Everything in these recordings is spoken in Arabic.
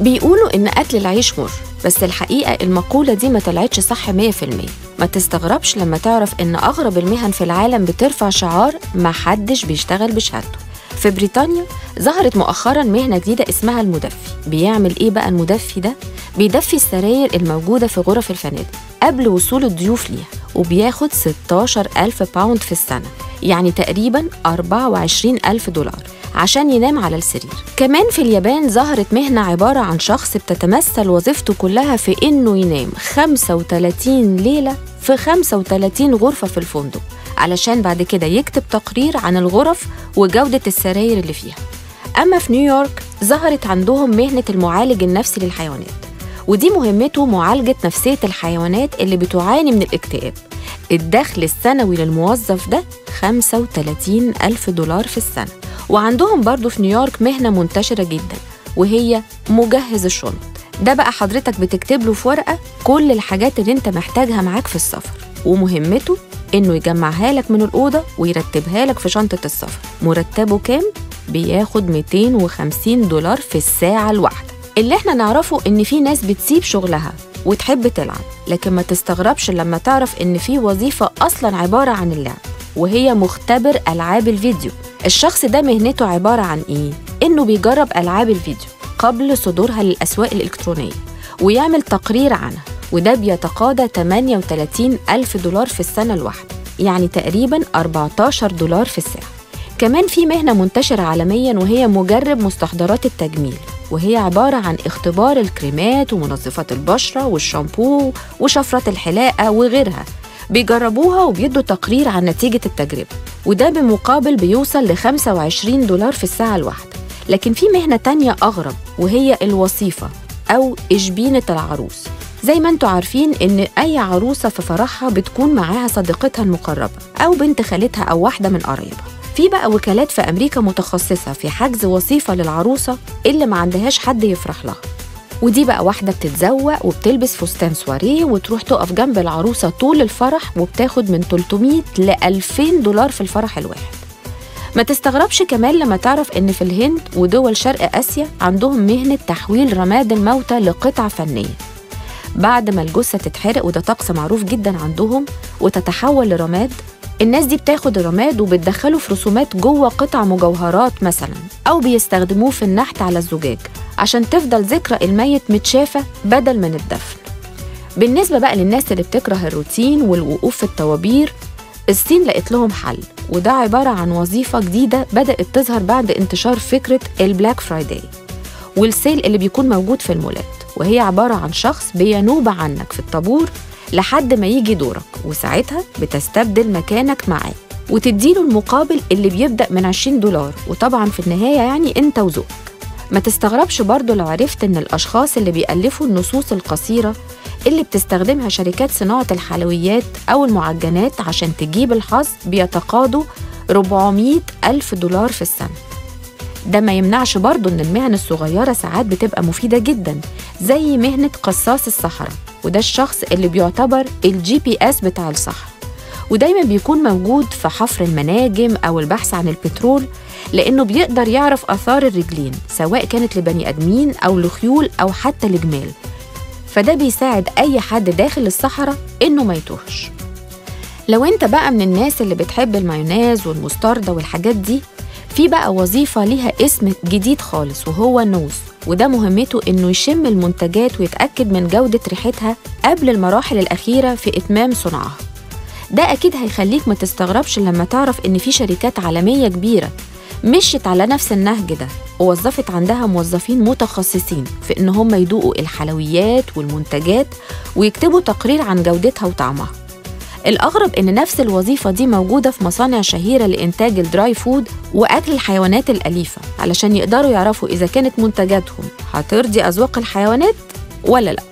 بيقولوا إن قتل العيش مر، بس الحقيقة المقولة دي ما طلعتش صح 100%. ما تستغربش لما تعرف إن أغرب المهن في العالم بترفع شعار محدش بيشتغل بشهادته. في بريطانيا ظهرت مؤخراً مهنة جديدة اسمها المدفي. بيعمل إيه بقى المدفي ده؟ بيدفي السراير الموجودة في غرف الفنادق قبل وصول الضيوف ليها، وبياخد 16,000 باوند في السنة، يعني تقريباً 24,000 دولار عشان ينام على السرير. كمان في اليابان ظهرت مهنة عبارة عن شخص بتتمثل وظيفته كلها في إنه ينام 35 ليلة في 35 غرفة في الفندق، علشان بعد كده يكتب تقرير عن الغرف وجودة السراير اللي فيها. أما في نيويورك ظهرت عندهم مهنة المعالج النفسي للحيوانات، ودي مهمته معالجة نفسية الحيوانات اللي بتعاني من الاكتئاب. الدخل السنوي للموظف ده 35,000 دولار في السنة. وعندهم برضو في نيويورك مهنة منتشرة جدا وهي مجهز الشنط. ده بقى حضرتك بتكتب له في ورقة كل الحاجات اللي انت محتاجها معاك في السفر، ومهمته انه يجمعها لك من الأوضة ويرتبها لك في شنطة السفر. مرتبه كام؟ بياخد 250 دولار في الساعة الواحدة. اللي احنا نعرفه ان في ناس بتسيب شغلها وتحب تلعب، لكن ما تستغربش لما تعرف ان في وظيفة اصلا عبارة عن اللعب، وهي مختبر ألعاب الفيديو. الشخص ده مهنته عبارة عن إيه؟ إنه بيجرب ألعاب الفيديو قبل صدورها للأسواق الإلكترونية ويعمل تقرير عنها، وده بيتقاضى 38,000 دولار في السنة الواحدة، يعني تقريباً 14 دولار في الساعة. كمان في مهنة منتشرة عالمياً وهي مجرب مستحضرات التجميل، وهي عبارة عن اختبار الكريمات ومنظفات البشرة والشامبو وشفرات الحلاقة وغيرها، بيجربوها وبيدوا تقرير عن نتيجة التجربة، وده بمقابل بيوصل ل 25 دولار في الساعة الواحدة. لكن في مهنة تانية أغرب وهي الوصيفة أو إشبينة العروس. زي ما انتوا عارفين إن أي عروسة في فرحها بتكون معاها صديقتها المقربة أو بنت خالتها أو واحدة من قرايبها. في بقى وكالات في أمريكا متخصصة في حجز وصيفة للعروسة اللي ما عندهاش حد يفرح لها، ودي بقى واحدة بتتزوق وبتلبس فستان سواريه وتروح تقف جنب العروسة طول الفرح، وبتاخد من 300 ل 2000 دولار في الفرح الواحد. ما تستغربش كمان لما تعرف إن في الهند ودول شرق آسيا عندهم مهنة تحويل رماد الموتى لقطع فنية. بعد ما الجثة تتحرق، وده طقس معروف جدا عندهم، وتتحول لرماد، الناس دي بتاخد الرماد وبتدخله في رسومات جوه قطع مجوهرات مثلا، أو بيستخدموه في النحت على الزجاج عشان تفضل ذكرى الميت متشافة بدل من الدفن. بالنسبة بقى للناس اللي بتكره الروتين والوقوف في الطوابير، الصين لقت لهم حل، وده عبارة عن وظيفة جديدة بدأت تظهر بعد انتشار فكرة البلاك فرايداي والسيل اللي بيكون موجود في المولات، وهي عبارة عن شخص بينوب عنك في الطابور لحد ما يجي دورك، وساعتها بتستبدل مكانك معاه وتديله المقابل اللي بيبدأ من 20 دولار، وطبعا في النهاية يعني انت وذوقك. ما تستغربش برضو لو عرفت إن الأشخاص اللي بيألفوا النصوص القصيرة اللي بتستخدمها شركات صناعة الحلويات أو المعجنات عشان تجيب الحظ بيتقاضوا 400,000 دولار في السنة. ده ما يمنعش برضو إن المهن الصغيرة ساعات بتبقى مفيدة جدا، زي مهنة قصاص الصحراء، وده الشخص اللي بيعتبر الGPS بتاع الصحراء، ودايما بيكون موجود في حفر المناجم أو البحث عن البترول، لأنه بيقدر يعرف آثار الرجلين سواء كانت لبني آدمين أو لخيول أو حتى لجمال، فده بيساعد أي حد داخل الصحراء إنه ما يتوهش. لو أنت بقى من الناس اللي بتحب المايونيز والمستردة والحاجات دي، في بقى وظيفة ليها اسم جديد خالص وهو النوز، وده مهمته إنه يشم المنتجات ويتأكد من جودة ريحتها قبل المراحل الأخيرة في إتمام صنعها. ده أكيد هيخليك ما تستغربش لما تعرف إن في شركات عالمية كبيرة مشت على نفس النهج ده، ووظفت عندها موظفين متخصصين في إن هم يدوقوا الحلويات والمنتجات ويكتبوا تقرير عن جودتها وطعمها. الأغرب إن نفس الوظيفة دي موجودة في مصانع شهيرة لإنتاج الدراي فود وأكل الحيوانات الأليفة، علشان يقدروا يعرفوا إذا كانت منتجاتهم هترضي أذواق الحيوانات ولا لأ.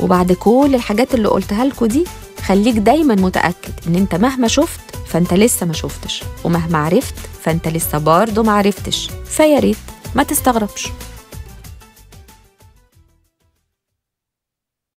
وبعد كل الحاجات اللي قلتها لكم دي، خليك دايما متأكد إن أنت مهما شفت فأنت لسه ما شفتش، ومهما عرفت فأنت لسه برضه ما عرفتش، فيا ريت ما تستغربش.